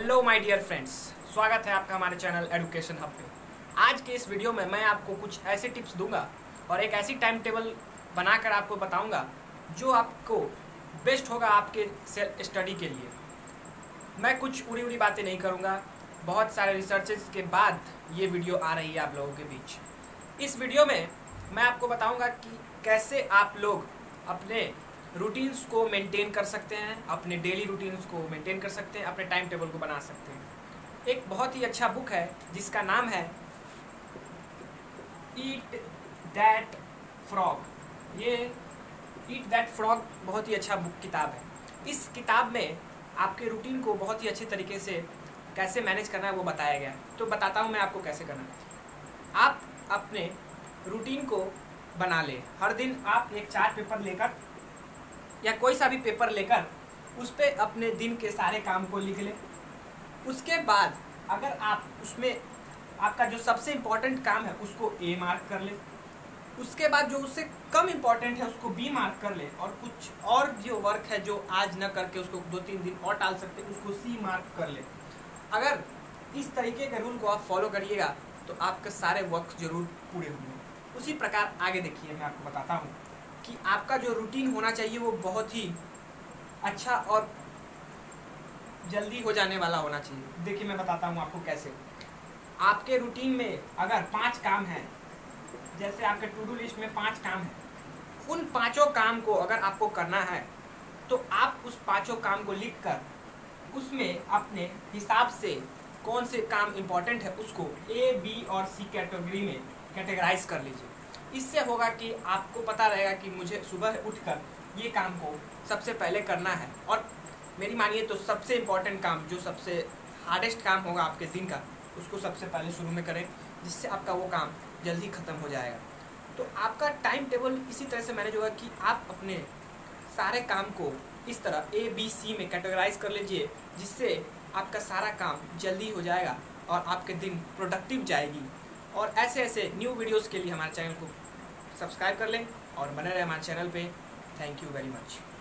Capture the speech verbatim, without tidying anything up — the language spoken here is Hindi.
हेलो माय डियर फ्रेंड्स, स्वागत है आपका हमारे चैनल एजुकेशन हब पे। आज के इस वीडियो में मैं आपको कुछ ऐसे टिप्स दूंगा और एक ऐसी टाइम टेबल बनाकर आपको बताऊंगा जो आपको बेस्ट होगा आपके सेल्फ स्टडी के लिए। मैं कुछ उड़ी उड़ी बातें नहीं करूंगा, बहुत सारे रिसर्चेस के बाद ये वीडियो आ रही है आप लोगों के बीच। इस वीडियो में मैं आपको बताऊँगा कि कैसे आप लोग अपने रूटीन्स को मेंटेन कर सकते हैं, अपने डेली रूटीन्स को मेंटेन कर सकते हैं, अपने टाइम टेबल को बना सकते हैं। एक बहुत ही अच्छा बुक है जिसका नाम है ईट दैट फ्रॉग। ये ईट दैट फ्रॉग बहुत ही अच्छा बुक किताब है। इस किताब में आपके रूटीन को बहुत ही अच्छे तरीके से कैसे मैनेज करना है वो बताया गया है। तो बताता हूँ मैं आपको कैसे करना है। आप अपने रूटीन को बना लें। हर दिन आप एक चार्ट पेपर लेकर या कोई सा भी पेपर लेकर उस पर अपने दिन के सारे काम को लिख लें। उसके बाद अगर आप उसमें आपका जो सबसे इम्पॉर्टेंट काम है उसको ए मार्क कर लें, उसके बाद जो उससे कम इम्पॉर्टेंट है उसको बी मार्क कर लें, और कुछ और जो वर्क है जो आज न करके उसको दो तीन दिन और टाल सकते हैं उसको सी मार्क कर लें। अगर इस तरीके के रूल को आप फॉलो करिएगा तो आपके सारे वर्क जरूर पूरे होंगे। उसी प्रकार आगे देखिए, मैं आपको बताता हूँ कि आपका जो रूटीन होना चाहिए वो बहुत ही अच्छा और जल्दी हो जाने वाला होना चाहिए। देखिए मैं बताता हूँ आपको कैसे। आपके रूटीन में अगर पांच काम हैं, जैसे आपके टू डू लिस्ट में पांच काम हैं, उन पांचों काम को अगर आपको करना है तो आप उस पांचों काम को लिखकर उसमें अपने हिसाब से कौन से काम इम्पोर्टेंट है उसको ए बी और सी कैटेगरी में कैटेगराइज कर लीजिए। इससे होगा कि आपको पता रहेगा कि मुझे सुबह उठकर ये काम को सबसे पहले करना है, और मेरी मानिए तो सबसे इम्पॉर्टेंट काम जो सबसे हार्डेस्ट काम होगा आपके दिन का उसको सबसे पहले शुरू में करें, जिससे आपका वो काम जल्दी ख़त्म हो जाएगा। तो आपका टाइम टेबल इसी तरह से मैनेज होगा कि आप अपने सारे काम को इस तरह ए बी सी में कैटेगराइज कर लीजिए, जिससे आपका सारा काम जल्दी हो जाएगा और आपके दिन प्रोडक्टिव जाएगी। और ऐसे ऐसे न्यू वीडियोस के लिए हमारे चैनल को सब्सक्राइब कर लें और बने रहें हमारे चैनल पे। Thank you very much.